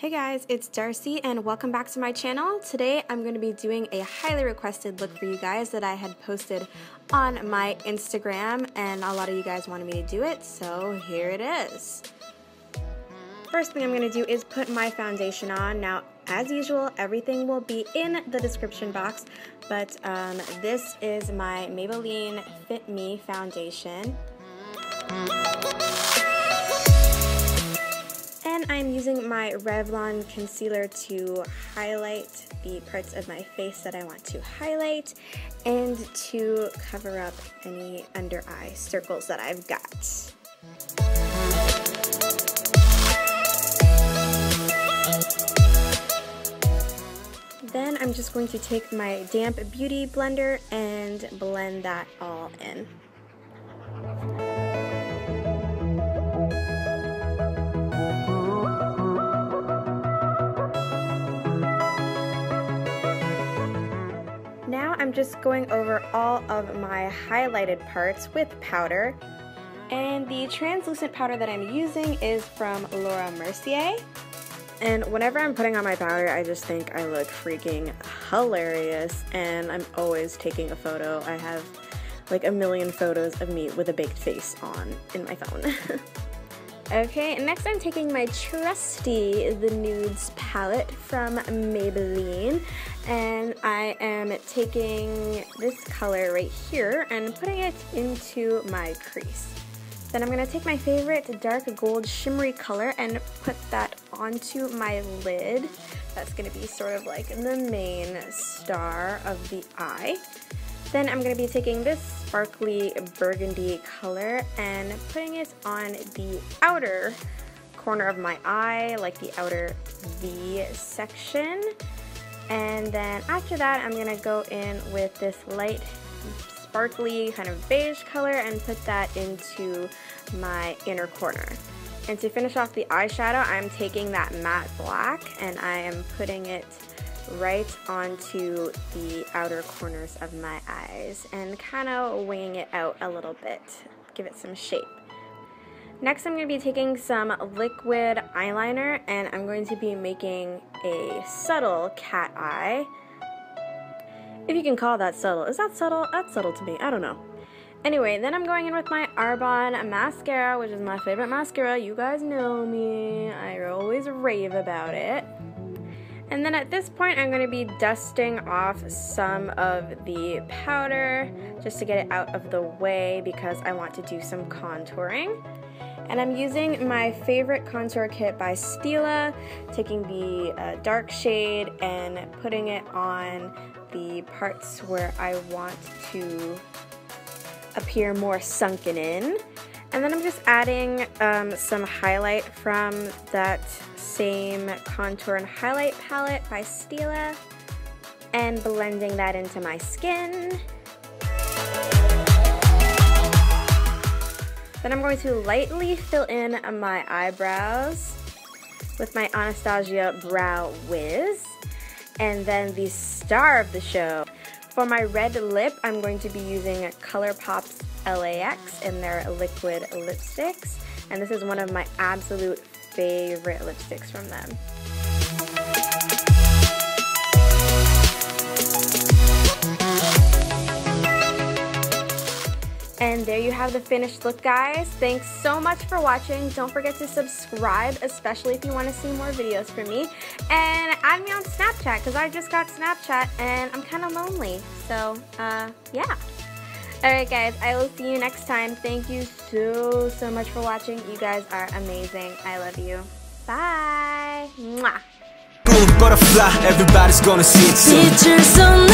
Hey guys, it's Darcy and welcome back to my channel. Today I'm going to be doing a highly requested look for you guys that I had posted on my Instagram, and a lot of you guys wanted me to do it, so here it is. First thing I'm going to do is put my foundation on. Now, as usual, everything will be in the description box, but this is my Maybelline Fit Me foundation. I'm using my Revlon concealer to highlight the parts of my face that I want to highlight and to cover up any under eye circles that I've got. Then I'm just going to take my damp beauty blender and blend that all in. I'm just going over all of my highlighted parts with powder, and the translucent powder that I'm using is from Laura Mercier. And whenever I'm putting on my powder, I just think I look freaking hilarious, and I'm always taking a photo. I have like a million photos of me with a baked face on in my phone. Okay, next I'm taking my trusty The Nudes palette from Maybelline, and I am taking this color right here and putting it into my crease. Then I'm going to take my favorite dark gold shimmery color and put that onto my lid. That's going to be sort of like the main star of the eye. Then I'm going to be taking this sparkly burgundy color and putting it on the outer corner of my eye, like the outer V section. And then after that, I'm going to go in with this light sparkly kind of beige color and put that into my inner corner. And to finish off the eyeshadow, I'm taking that matte black and I am putting it right onto the outer corners of my eyes and kind of winging it out a little bit, give it some shape. Next I'm going to be taking some liquid eyeliner and I'm going to be making a subtle cat eye. If you can call that subtle. Is that subtle? That's subtle to me. I don't know. Anyway, then I'm going in with my Arbonne mascara, which is my favorite mascara. You guys know me. I always rave about it. And then at this point, I'm going to be dusting off some of the powder just to get it out of the way because I want to do some contouring. And I'm using my favorite contour kit by Stila, taking the dark shade and putting it on the parts where I want to appear more sunken in. And then I'm just adding some highlight from that same contour and highlight palette by Stila and blending that into my skin. Then I'm going to lightly fill in my eyebrows with my Anastasia Brow Wiz. And then the star of the show. For my red lip, I'm going to be using ColourPop's LAX in their liquid lipsticks, and this is one of my absolute favorite lipsticks from them. And there you have the finished look, guys. Thanks so much for watching. Don't forget to subscribe, especially if you want to see more videos from me. And add me on Snapchat, because I just got Snapchat and I'm kind of lonely. So, yeah. Alright guys, I will see you next time. Thank you so much for watching. You guys are amazing. I love you. Bye. Mwah. Butterfly, everybody's gonna see it soon.